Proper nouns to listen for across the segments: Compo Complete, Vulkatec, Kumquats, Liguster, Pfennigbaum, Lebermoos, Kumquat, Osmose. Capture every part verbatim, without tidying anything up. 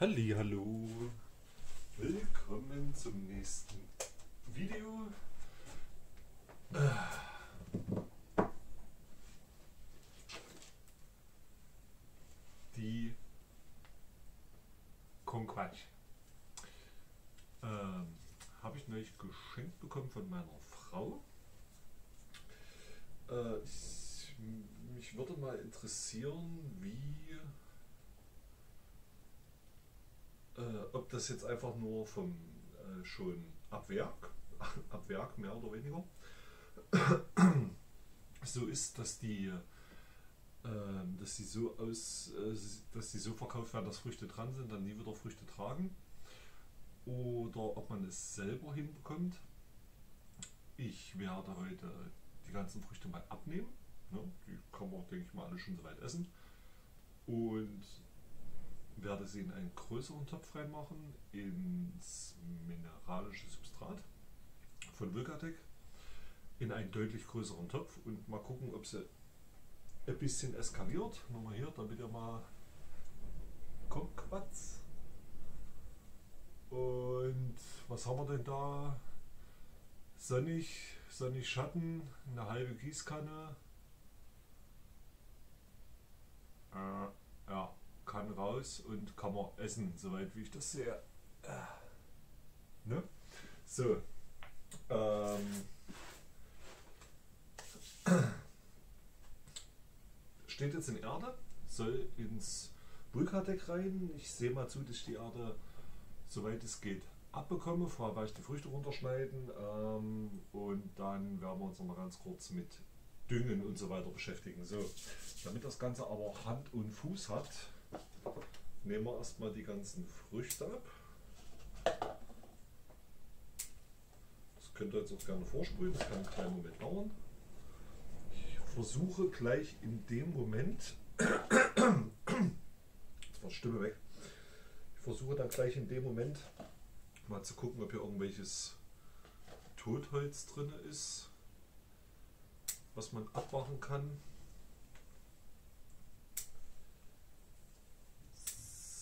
Hallihallo. Willkommen zum nächsten Video. Die Kumquats ähm, habe ich neulich geschenkt bekommen von meiner Frau. Äh, ich, mich würde mal interessieren, wie Äh, ob das jetzt einfach nur vom äh, schon ab Werk, ab Werk mehr oder weniger so ist, dass die, äh, dass die so aus, äh, dass die so verkauft werden, dass Früchte dran sind, dann nie wieder Früchte tragen, oder ob man es selber hinbekommt. Ich werde heute die ganzen Früchte mal abnehmen, ne? Die kann man, denke ich mal, alle schon soweit essen, und werde sie in einen größeren Topf reinmachen, ins mineralische Substrat von Vulkatec, in einen deutlich größeren Topf, und mal gucken, ob sie ein bisschen eskaliert. Nochmal hier, damit ihr mal Kumquats. Und was haben wir denn da? Sonnig, sonnig Schatten, eine halbe Gießkanne. Äh, ja. Kann raus und kann man essen, soweit wie ich das sehe. Äh, ne? So. Ähm, steht jetzt in Erde, soll ins Vulkatec rein. Ich sehe mal zu, dass ich die Erde, soweit es geht, abbekomme. Vorher werde ich die Früchte runterschneiden, ähm, und dann werden wir uns noch mal ganz kurz mit Düngen und so weiter beschäftigen. So, damit das Ganze aber Hand und Fuß hat, nehmen wir erstmal die ganzen Früchte ab. Das könnt ihr jetzt auch gerne vorsprühen, das kann einen kleinen Moment dauern. Ich versuche gleich in dem Moment, jetzt war die Stimme weg, ich versuche dann gleich in dem Moment mal zu gucken, ob hier irgendwelches Totholz drin ist, was man abmachen kann.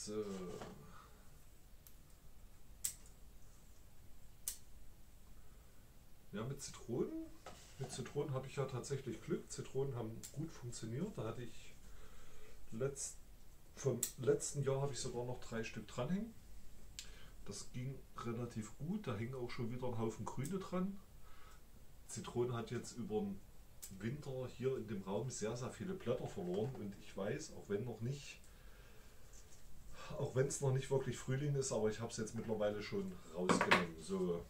So. Ja, mit Zitronen. Mit Zitronen habe ich ja tatsächlich Glück. Zitronen haben gut funktioniert. Da hatte ich letzt, vom letzten Jahr habe ich sogar noch drei Stück dranhängen. Das ging relativ gut. Da hängen auch schon wieder ein Haufen Grüne dran. Zitronen hat jetzt über den Winter hier in dem Raum sehr, sehr viele Blätter verloren, und ich weiß, auch wenn noch nicht, auch wenn es noch nicht wirklich Frühling ist, aber ich habe es jetzt mittlerweile schon rausgenommen. So,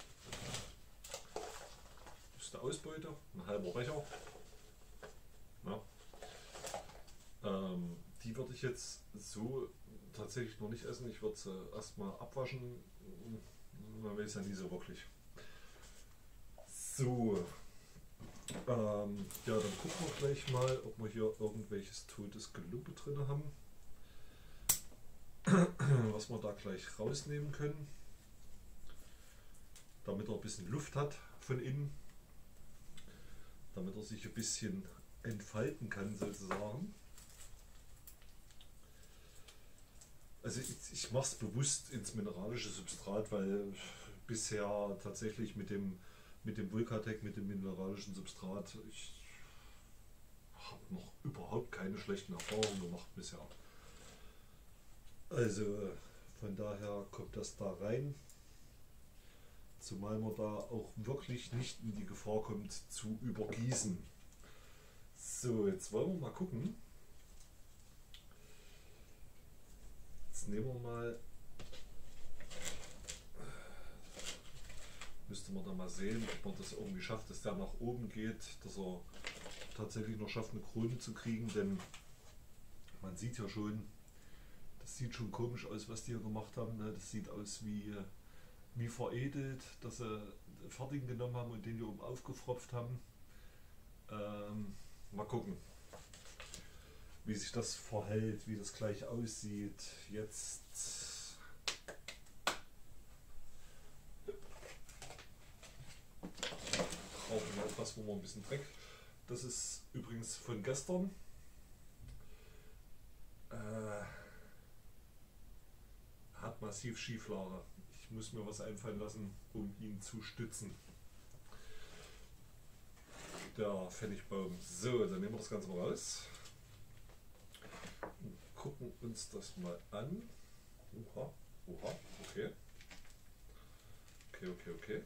das ist der Ausbeute, ein halber Becher. Ja. Ähm, die würde ich jetzt so tatsächlich noch nicht essen. Ich würde sie erstmal abwaschen, man weiß ja nie so wirklich. So. Ähm, ja, dann gucken wir gleich mal, ob wir hier irgendwelches totes Gelumpe drin haben, was wir da gleich rausnehmen können, damit er ein bisschen Luft hat von innen, damit er sich ein bisschen entfalten kann sozusagen. Also ich, ich mache es bewusst ins mineralische Substrat, weil bisher tatsächlich mit dem mit dem Vulkatec, mit dem mineralischen Substrat, ich habe noch überhaupt keine schlechten Erfahrungen gemacht bisher. Also von daher kommt das da rein, zumal man da auch wirklich nicht in die Gefahr kommt zu übergießen. So, jetzt wollen wir mal gucken. Jetzt nehmen wir mal, müsste man dann mal sehen, ob man das irgendwie schafft, dass der nach oben geht, dass er tatsächlich noch schafft, eine Krone zu kriegen, denn man sieht ja schon, das sieht schon komisch aus, was die hier gemacht haben. Das sieht aus wie, wie veredelt, dass sie fertigen genommen haben und den hier oben aufgefropft haben. Ähm, mal gucken, wie sich das verhält, wie das gleich aussieht. Jetzt etwas, wo man ein bisschen Dreck. Das ist übrigens von gestern. Äh, hat massiv Schieflage. Ich muss mir was einfallen lassen, um ihn zu stützen. Der Pfennigbaum. So, dann nehmen wir das Ganze mal raus. Und gucken uns das mal an. Oha, oha, okay. Okay, okay, okay.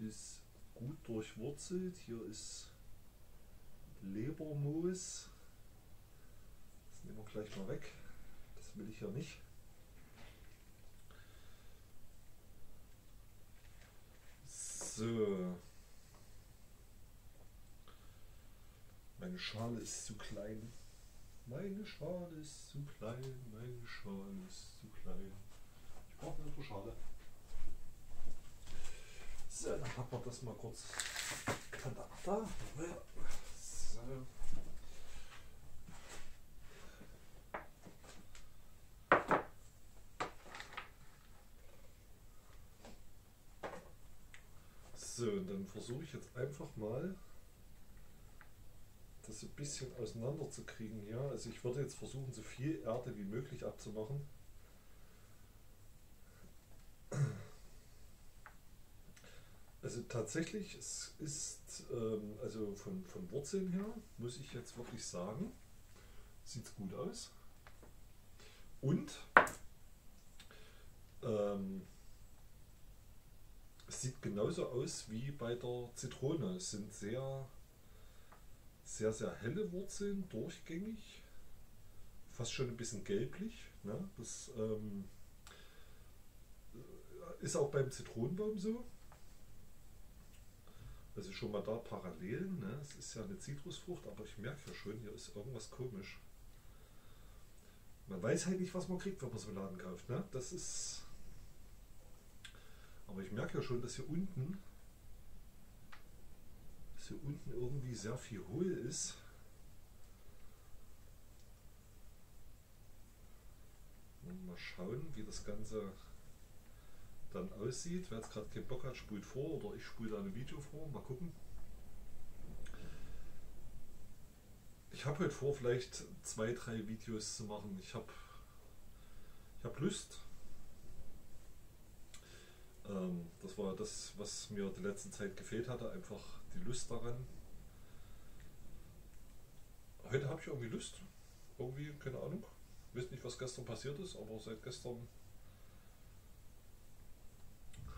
Ist gut durchwurzelt. Hier ist Lebermoos. Das nehmen wir gleich mal weg. Das will ich ja nicht. So. Meine Schale ist zu klein. Meine Schale ist zu klein. Meine Schale ist zu klein. Ich brauche eine andere Schale. So, dann packen wir das mal kurz an der Achter. So. So, und dann versuche ich jetzt einfach mal, das ein bisschen auseinander zu kriegen. Ja, also ich würde jetzt versuchen, so viel Erde wie möglich abzumachen. Also tatsächlich, es ist, ähm, also von, von Wurzeln her, muss ich jetzt wirklich sagen, sieht es gut aus. Und ähm, es sieht genauso aus wie bei der Zitrone. Es sind sehr, sehr, sehr helle Wurzeln, durchgängig, fast schon ein bisschen gelblich, ne? Das ähm, ist auch beim Zitronenbaum so. Also schon mal da Parallelen, ne? Es ist ja eine Zitrusfrucht, aber ich merke ja schon, hier ist irgendwas komisch. Man weiß halt nicht, was man kriegt, wenn man so einen Laden kauft, ne? Das ist... Aber ich merke ja schon, dass hier unten, dass hier unten irgendwie sehr viel hohl ist. Und mal schauen, wie das Ganze dann aussieht. Wer jetzt gerade keinen Bock hat, spult vor oder ich spule da ein Video vor. Mal gucken. Ich habe heute vor, vielleicht zwei, drei Videos zu machen. Ich habe ich hab Lust. Ähm, das war das, was mir die letzte Zeit gefehlt hatte. Einfach die Lust daran. Heute habe ich irgendwie Lust. Irgendwie, keine Ahnung. Ich weiß nicht, was gestern passiert ist, aber seit gestern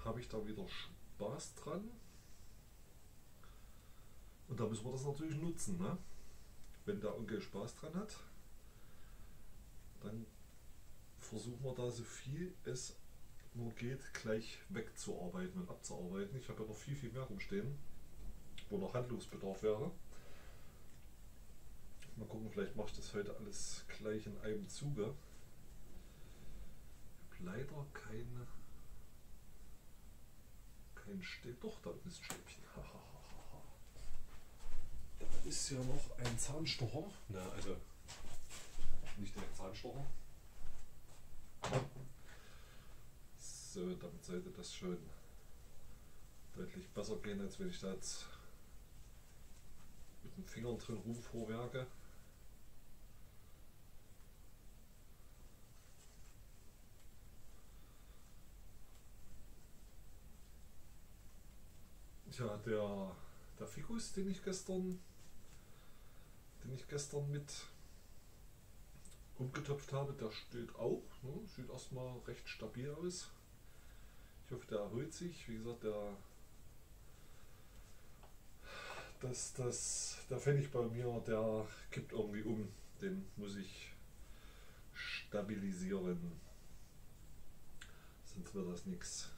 habe ich da wieder Spaß dran und da müssen wir das natürlich nutzen, ne? Wenn der Onkel Spaß dran hat, dann versuchen wir da so viel es nur geht gleich wegzuarbeiten und abzuarbeiten. Ich habe ja noch viel viel mehr rumstehen, wo noch Handlungsbedarf wäre. Mal gucken, vielleicht mache ich das heute alles gleich in einem Zuge. Ich habe leider keine Steht doch, da ist ein Stäbchen. Da ist ja noch ein Zahnstocher. Na, also nicht der Zahnstocher. So, damit sollte das schon deutlich besser gehen, als wenn ich da jetzt mit den Fingern drin rumvorwerke. Ja, der, der Ficus, den ich gestern den ich gestern mit umgetopft habe, der steht auch, ne? Sieht erstmal recht stabil aus. Ich hoffe, der erholt sich. Wie gesagt, der, das, das, der Pfennigbaum hier, der kippt irgendwie um. Den muss ich stabilisieren. Sonst wird das nichts.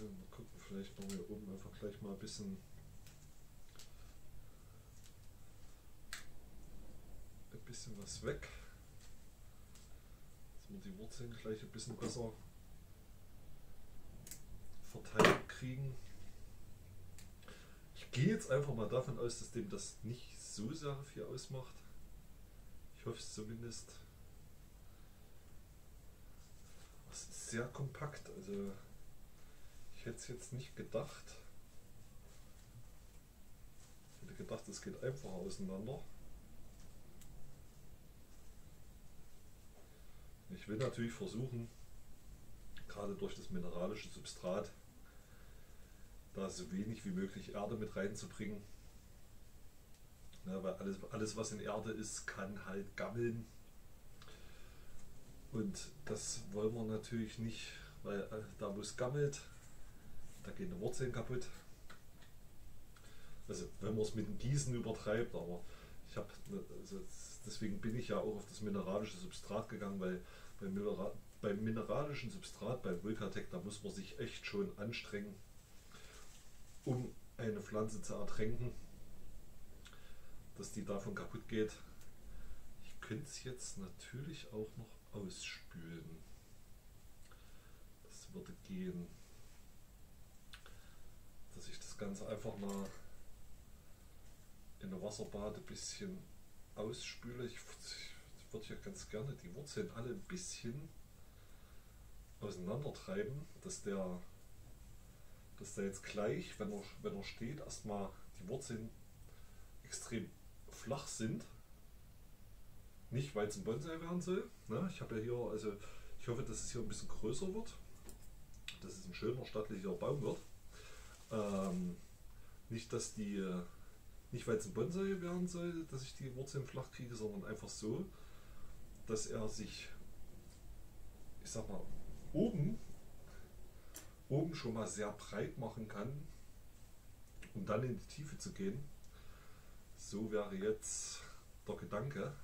Mal gucken, vielleicht machen wir oben einfach gleich mal ein bisschen, ein bisschen was weg, dass wir die Wurzeln gleich ein bisschen besser verteilt kriegen. Ich gehe jetzt einfach mal davon aus, dass dem das nicht so sehr viel ausmacht. Ich hoffe es zumindest. Es ist sehr kompakt, also ich hätte es jetzt nicht gedacht. Ich hätte gedacht, das geht einfach auseinander. Ich will natürlich versuchen, gerade durch das mineralische Substrat, da so wenig wie möglich Erde mit reinzubringen. Ja, weil alles, alles, was in Erde ist, kann halt gammeln. Und das wollen wir natürlich nicht, weil da, wo es gammelt, da gehen die Wurzeln kaputt. Also wenn man es mit dem Gießen übertreibt, aber ich habe, also deswegen bin ich ja auch auf das mineralische Substrat gegangen, weil beim, Mineral, beim mineralischen Substrat, beim Vulkatec, da muss man sich echt schon anstrengen, um eine Pflanze zu ertränken, dass die davon kaputt geht. Ich könnte es jetzt natürlich auch noch ausspülen. Das würde gehen, dass ich das Ganze einfach mal in der Wasserbade ein bisschen ausspüle. Ich würde ja ganz gerne die Wurzeln alle ein bisschen auseinandertreiben, dass der, dass der jetzt gleich, wenn er, wenn er steht, erstmal die Wurzeln extrem flach sind. Nicht, weil es ein Bonsai werden soll. Ne? Ich habe ja hier, also ich hoffe, dass es hier ein bisschen größer wird, dass es ein schöner, stattlicher Baum wird. Ähm, nicht, dass die Nicht weil es ein Bonsai werden soll, dass ich die Wurzeln flach kriege, sondern einfach so, dass er sich, ich sag mal, oben, oben schon mal sehr breit machen kann, um dann in die Tiefe zu gehen. So wäre jetzt der Gedanke. Ob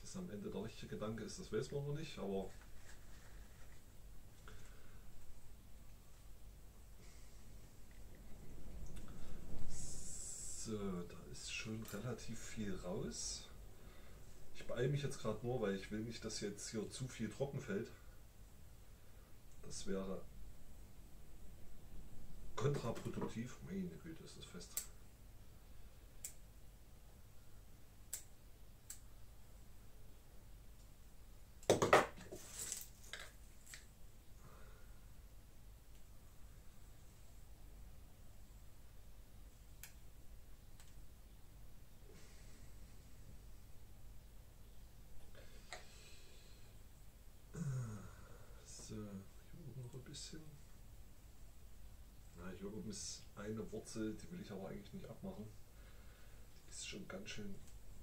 das am Ende der richtige Gedanke ist, das weiß man noch nicht, aber so, da ist schon relativ viel raus. Ich beeile mich jetzt gerade nur, weil ich will nicht, dass jetzt hier zu viel trocken fällt. Das wäre kontraproduktiv. Meine Güte, ist das fest. Eine Wurzel, die will ich aber eigentlich nicht abmachen. Die ist schon ganz schön,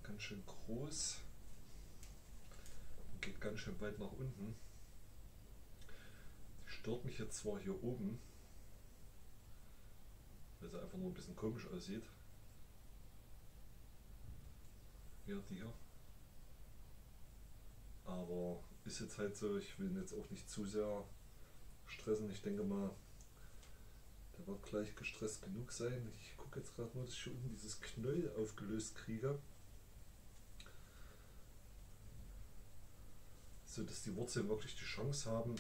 ganz schön groß und geht ganz schön weit nach unten. Die stört mich jetzt zwar hier oben, weil sie einfach nur ein bisschen komisch aussieht. Ja, die hier. Aber ist jetzt halt so, ich will ihn jetzt auch nicht zu sehr stressen. Ich denke mal, wird gleich gestresst genug sein. Ich gucke jetzt gerade nur, dass ich hier unten dieses Knöll aufgelöst kriege, so dass die Wurzeln wirklich die Chance haben,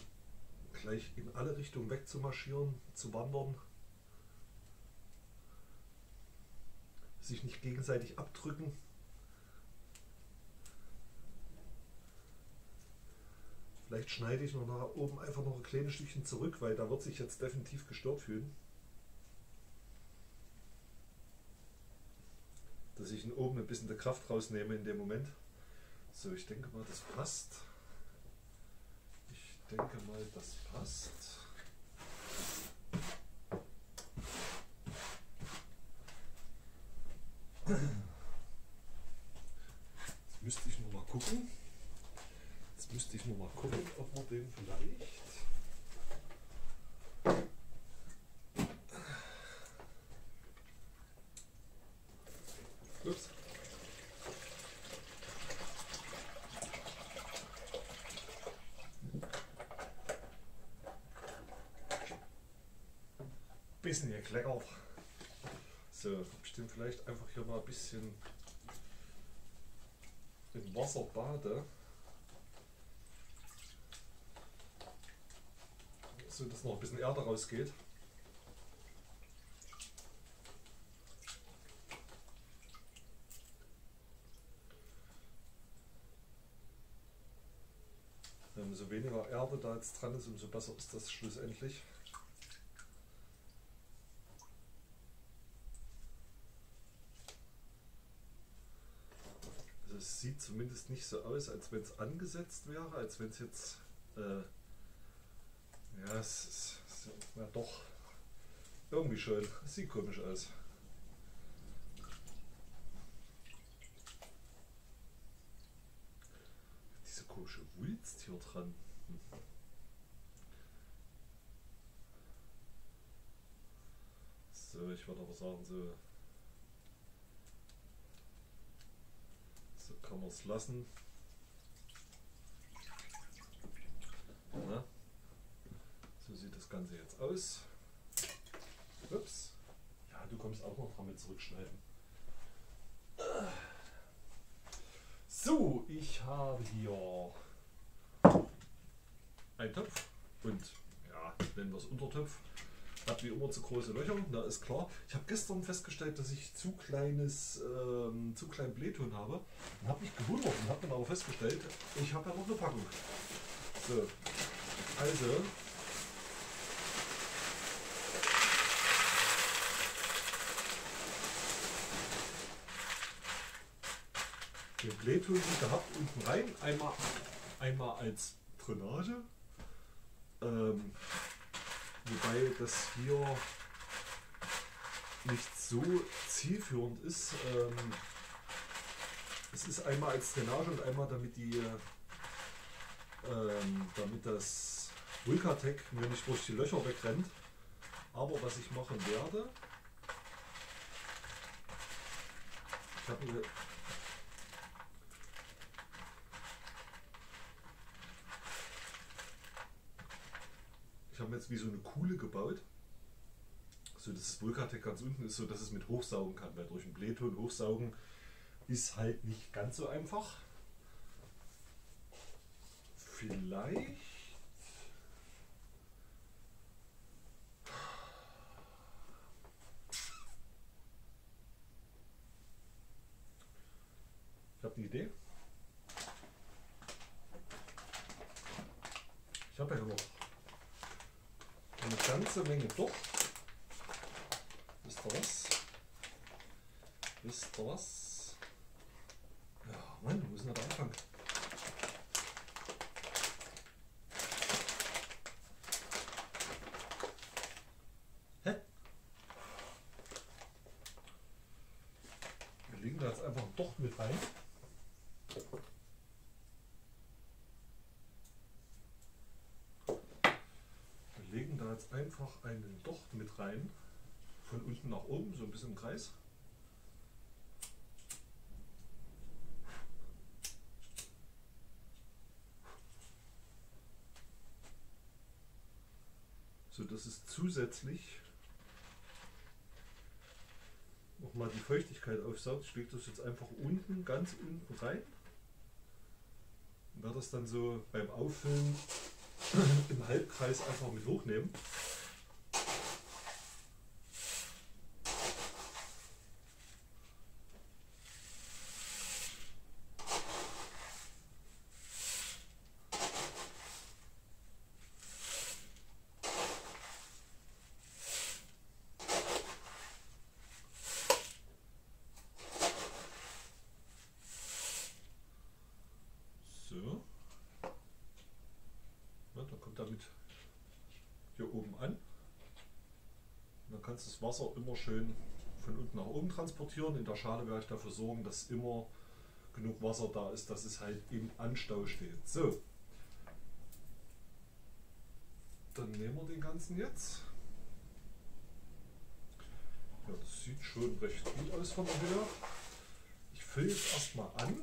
gleich in alle Richtungen weg zu marschieren, zu wandern, sich nicht gegenseitig abdrücken. Vielleicht schneide ich noch nach oben einfach noch ein kleines Stückchen zurück, weil da wird sich jetzt definitiv gestört fühlen, dass ich ihn oben ein bisschen der Kraft rausnehme in dem Moment. So, ich denke mal, das passt. Ich denke mal, das passt. Jetzt müsste ich noch mal gucken. Jetzt müsste ich noch mal gucken, ob man den vielleicht... Ups. Bisschen gekleckert. So, ob ich den vielleicht einfach hier mal ein bisschen im Wasser bade, so dass noch ein bisschen Erde rausgeht. Umso weniger Erde da jetzt dran ist, umso besser ist das schlussendlich. es sieht zumindest nicht so aus, als wenn es angesetzt wäre, als wenn es jetzt, äh, ja, es ist, es ist na doch, irgendwie schön, es sieht komisch aus. Diese komische Wulst hier dran. Hm. So, ich würde aber sagen, so, so kann man es lassen. Na? So sieht das Ganze jetzt aus. Ups. Ja, du kommst auch noch dran mit zurückschneiden. So, ich habe hier einen Topf und ja, nennen wir es Untertopf. Hat wie immer zu große Löcher, da ist klar. Ich habe gestern festgestellt, dass ich zu kleines, ähm, zu kleinen Blähton habe. Und habe mich gewundert und habe dann aber festgestellt, ich habe ja noch eine Packung. So, also den Blähton, den ich gehabt, unten rein, einmal, einmal als Drainage. Ähm, Wobei das hier nicht so zielführend ist. Ähm, es ist einmal als Drainage und einmal damit die, ähm, damit das Vulkatec mir nicht durch die Löcher wegrennt. Aber was ich machen werde, ich habe eine Ich habe jetzt wie so eine Kuhle gebaut, so dass das Vulkatec ganz unten ist, so dass es mit hochsaugen kann, weil durch den Blähton hochsaugen ist halt nicht ganz so einfach. Vielleicht ich habe eine Idee. Ich habe ja noch eine ganze Menge durch. Wisst ihr was? Wisst ihr was? Ja, Mann, wo ist denn der Anfang? Hä? Wir legen da jetzt einfach doch mit rein. Einfach einen Docht mit rein, von unten nach oben, so ein bisschen im Kreis. So dass es zusätzlich nochmal die Feuchtigkeit aufsaugt. Ich lege das jetzt einfach unten, ganz unten rein und werde das dann so beim Auffüllen im Halbkreis einfach mit hochnehmen. Das Wasser immer schön von unten nach oben transportieren. In der Schale werde ich dafür sorgen, dass immer genug Wasser da ist, dass es halt im Anstau steht. So, dann nehmen wir den ganzen jetzt. Ja, das sieht schon recht gut aus von der Höhe. Ich fülle jetzt erstmal an.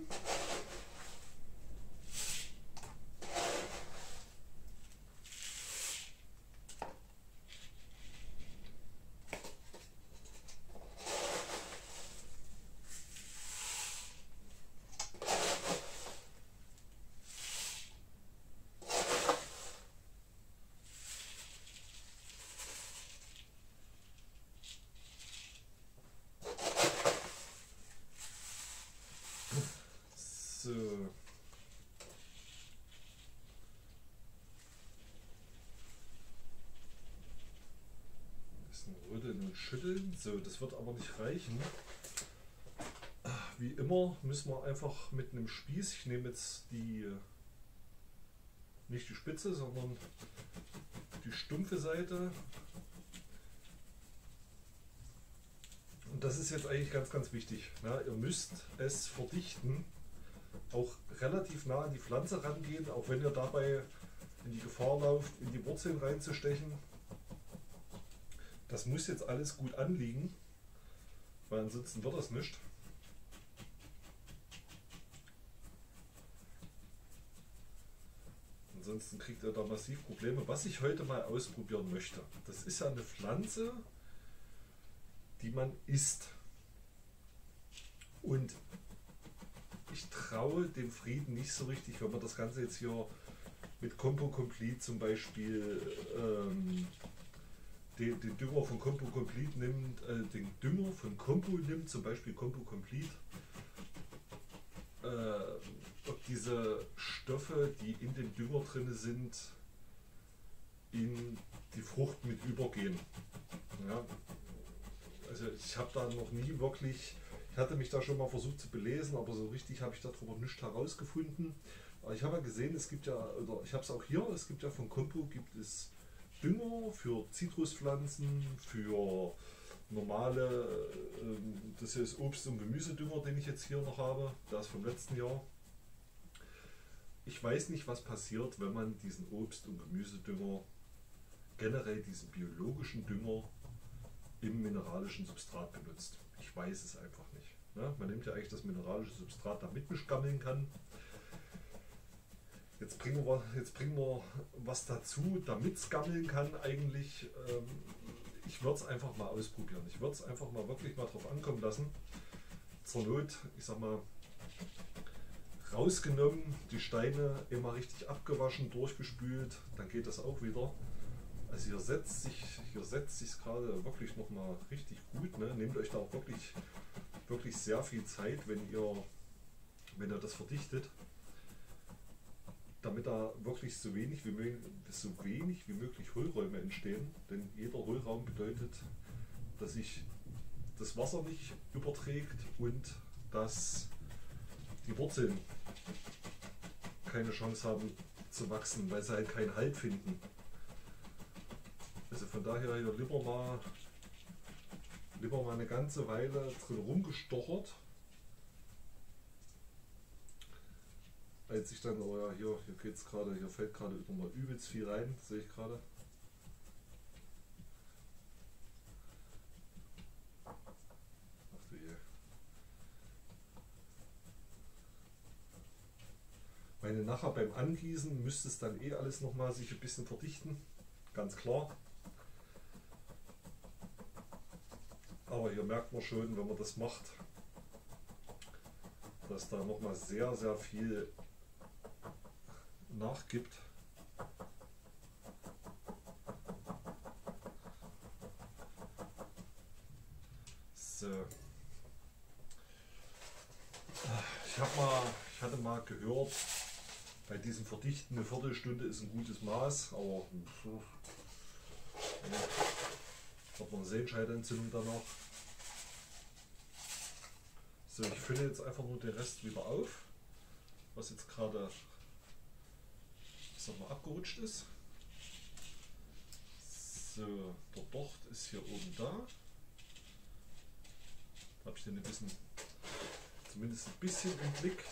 Rödeln und schütteln. So, das wird aber nicht reichen. wie immer müssen wir einfach mit einem Spieß, ich nehme jetzt die, nicht die Spitze, sondern die stumpfe Seite. Und das ist jetzt eigentlich ganz, ganz wichtig. Ne? Ihr müsst es verdichten, auch relativ nah an die Pflanze rangehen, auch wenn ihr dabei in die Gefahr lauft, in die Wurzeln reinzustechen. Das muss jetzt alles gut anliegen, weil ansonsten wird das nicht. Ansonsten kriegt ihr da massiv Probleme. Was ich heute mal ausprobieren möchte, das ist ja eine Pflanze, die man isst. Und ich traue dem Frieden nicht so richtig, wenn man das Ganze jetzt hier mit Compo Complete zum Beispiel ähm, den, den Dünger von Compo Complete nimmt, äh, den Dünger von Compo nimmt, zum Beispiel Compo Complete, äh, ob diese Stoffe, die in dem Dünger drin sind, in die Frucht mit übergehen. Ja. Also ich habe da noch nie wirklich, ich hatte mich da schon mal versucht zu belesen, aber so richtig habe ich darüber nichts herausgefunden. Aber ich habe ja gesehen, es gibt ja, oder ich habe es auch hier, es gibt ja von Compo gibt es Dünger für Zitruspflanzen, für normale, das hier ist Obst- und Gemüsedünger, den ich jetzt hier noch habe, der ist vom letzten Jahr. Ich weiß nicht, was passiert, wenn man diesen Obst- und Gemüsedünger, generell diesen biologischen Dünger, im mineralischen Substrat benutzt. Ich weiß es einfach nicht. Ne? Man nimmt ja eigentlich das mineralische Substrat, damit man gammeln kann. Jetzt bringen wir, jetzt bringen wir was dazu, damit es gammeln kann eigentlich. Ähm, ich würde es einfach mal ausprobieren. Ich würde es einfach mal wirklich mal drauf ankommen lassen. Zur Not, ich sag mal, rausgenommen, die Steine immer richtig abgewaschen, durchgespült, dann geht das auch wieder. Also hier setzt sich, hier setzt sich gerade wirklich nochmal richtig gut. Ne? Nehmt euch da auch wirklich, wirklich sehr viel Zeit, wenn ihr, wenn ihr das verdichtet, damit da wirklich so wenig wie möglich, so wenig wie möglich Hohlräume entstehen. Denn jeder Hohlraum bedeutet, dass sich das Wasser nicht überträgt und dass die Wurzeln keine Chance haben zu wachsen, weil sie halt keinen Halt finden. Also von daher hier lieber mal, lieber mal eine ganze Weile drin rumgestochert, als ich dann, oh ja, hier, hier geht's gerade, hier fällt gerade wieder mal übelst viel rein, sehe ich gerade. Ach du je. Meine, nachher beim Angießen müsste es dann eh alles nochmal sich ein bisschen verdichten, ganz klar. Aber hier merkt man schon, wenn man das macht, dass da nochmal sehr, sehr viel nachgibt. So. Ich, hab mal, ich hatte mal gehört, bei diesem Verdichten eine Viertelstunde ist ein gutes Maß, aber hat man eine Sehenscheidentzündung danach. So, ich fülle jetzt einfach nur den Rest wieder auf, was jetzt gerade mal abgerutscht ist. So, der Docht ist hier oben da. Habe ich den ein bisschen, zumindest ein bisschen im Blick.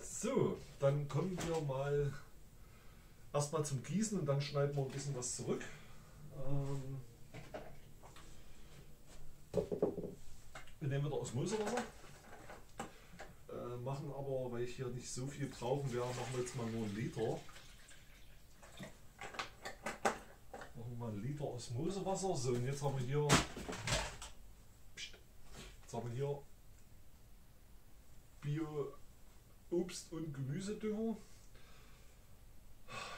So, dann kommen wir mal erstmal zum Gießen und dann schneiden wir ein bisschen was zurück. Ähm, wir nehmen wieder Osmosewasser, äh, machen aber, weil ich hier nicht so viel brauchen werde, machen wir jetzt mal nur einen Liter. Machen wir mal einen Liter Osmosewasser. So, und jetzt haben wir hier, jetzt haben wir hier Bio Obst- und Gemüsedünger.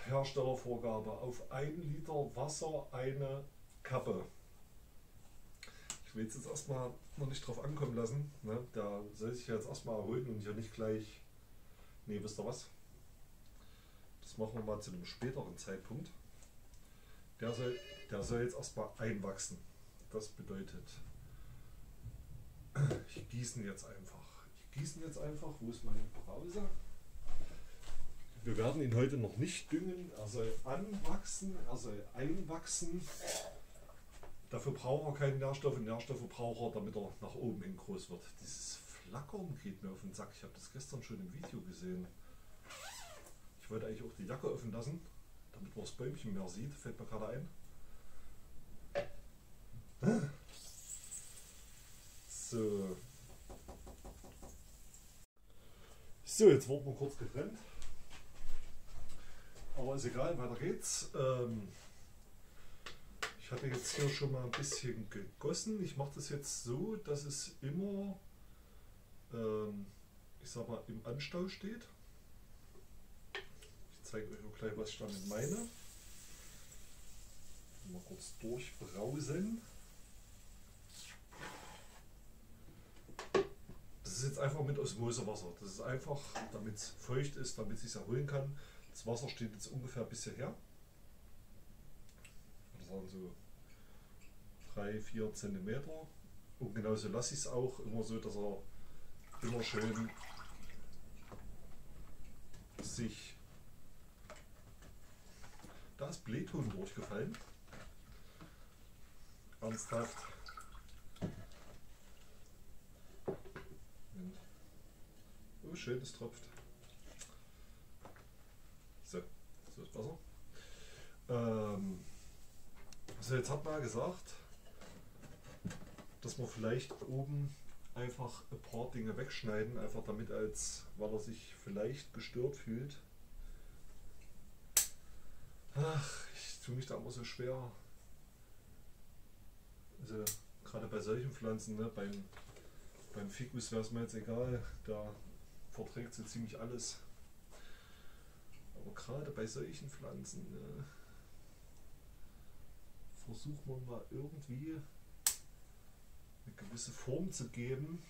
Herstellervorgabe: auf ein Liter Wasser eine Kappe. Ich will es jetzt erstmal noch nicht drauf ankommen lassen. Ne? Der soll sich jetzt erstmal erholen und hier nicht gleich. Ne, wisst ihr was? Das machen wir mal zu einem späteren Zeitpunkt. Der soll, der soll jetzt erstmal einwachsen. Das bedeutet, ich gieße ihn jetzt einfach. Ich gieße ihn jetzt einfach. Wo ist meine Brause? Wir werden ihn heute noch nicht düngen. Er soll anwachsen, er soll einwachsen. Dafür braucht er keinen Nährstoff. Nährstoffe braucht er, damit er nach oben hin groß wird. Dieses Flackern geht mir auf den Sack. Ich habe das gestern schon im Video gesehen. Ich wollte eigentlich auch die Jacke offen lassen, damit man das Bäumchen mehr sieht. Fällt mir gerade ein. So. So, jetzt wurden wir kurz getrennt. Aber ist egal, weiter geht's. Ähm, Ich hatte jetzt hier schon mal ein bisschen gegossen. Ich mache das jetzt so, dass es immer, ähm, ich sag mal, im Anstau steht. Ich zeige euch auch gleich, was ich damit meine. Mal kurz durchbrausen. Das ist jetzt einfach mit Osmosewasser. Das ist einfach, damit es feucht ist, damit es sich erholen kann. Das Wasser steht jetzt ungefähr bis hierher. Das waren so drei, vier Zentimeter. Und genauso lasse ich es auch immer so, dass er immer schön sich... Da ist Blähton durchgefallen. Ernsthaft. Oh, schön, es tropft. So, so ist besser. Ähm, also jetzt hat man gesagt, dass wir vielleicht oben einfach ein paar Dinge wegschneiden, einfach damit, als weil er sich vielleicht gestört fühlt. Ach, ich tue mich da immer so schwer. Also gerade bei solchen Pflanzen, ne, beim, beim Ficus wäre es mir jetzt egal, da verträgt so ziemlich alles. Aber gerade bei solchen Pflanzen, ne, versucht man mal irgendwie eine gewisse Form zu geben.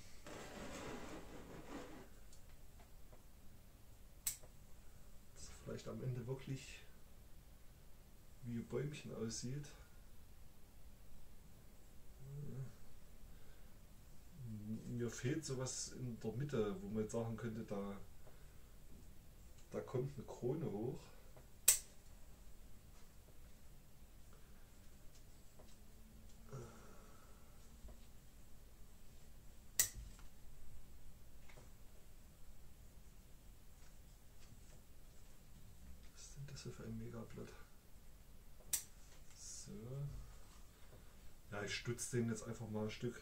Dass vielleicht am Ende wirklich wie ein Bäumchen aussieht. Mir fehlt sowas in der Mitte, wo man jetzt sagen könnte, da, da kommt eine Krone hoch. Was ist denn das hier für ein Megablatt? So. Ja, ich stütze den jetzt einfach mal ein Stück.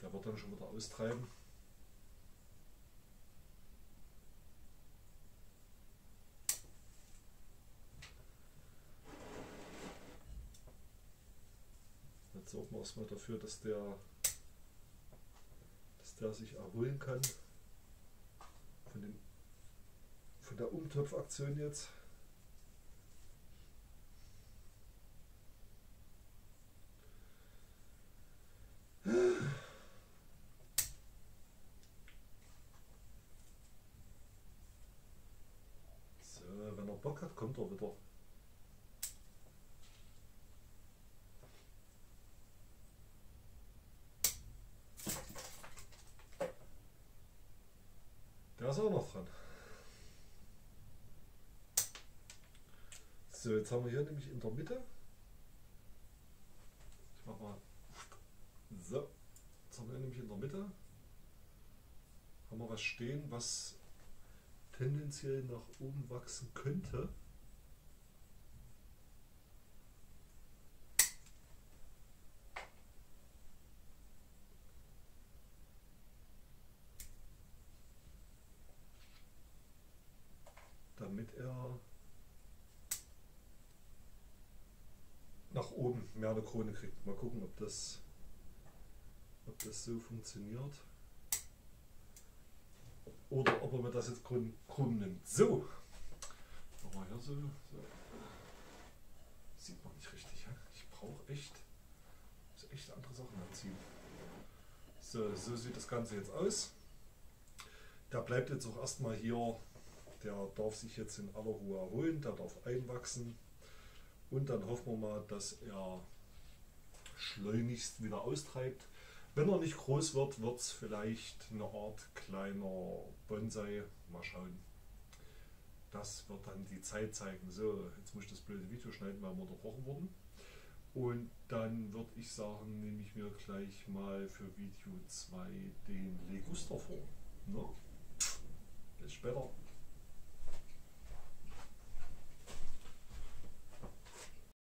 Der wird dann schon wieder austreiben. Jetzt sorgen wir erstmal dafür, dass der, dass der sich erholen kann von, dem, von der Umtopfaktion jetzt. Hat, kommt er wieder. Der ist auch noch dran. So, jetzt haben wir hier nämlich in der Mitte. Ich mach mal. So, jetzt haben wir nämlich in der Mitte. Haben wir was stehen, was tendenziell nach oben wachsen könnte. Damit er nach oben mehr eine Krone kriegt. Mal gucken, ob das, ob das so funktioniert. Oder ob man das jetzt krumm, krumm nimmt. So, aber hier so, so. Sieht man nicht richtig. Ich brauche echt, muss echt andere Sachen anziehen. So, so sieht das Ganze jetzt aus. Da bleibt jetzt auch erstmal hier, der darf sich jetzt in aller Ruhe erholen, der darf einwachsen und dann hoffen wir mal, dass er schleunigst wieder austreibt. Wenn er nicht groß wird, wird es vielleicht eine Art kleiner Bonsai. Mal schauen. Das wird dann die Zeit zeigen. So, jetzt muss ich das blöde Video schneiden, weil wir unterbrochen wurden. Und dann würde ich sagen, nehme ich mir gleich mal für Video zwei den Liguster vor. No? Bis später.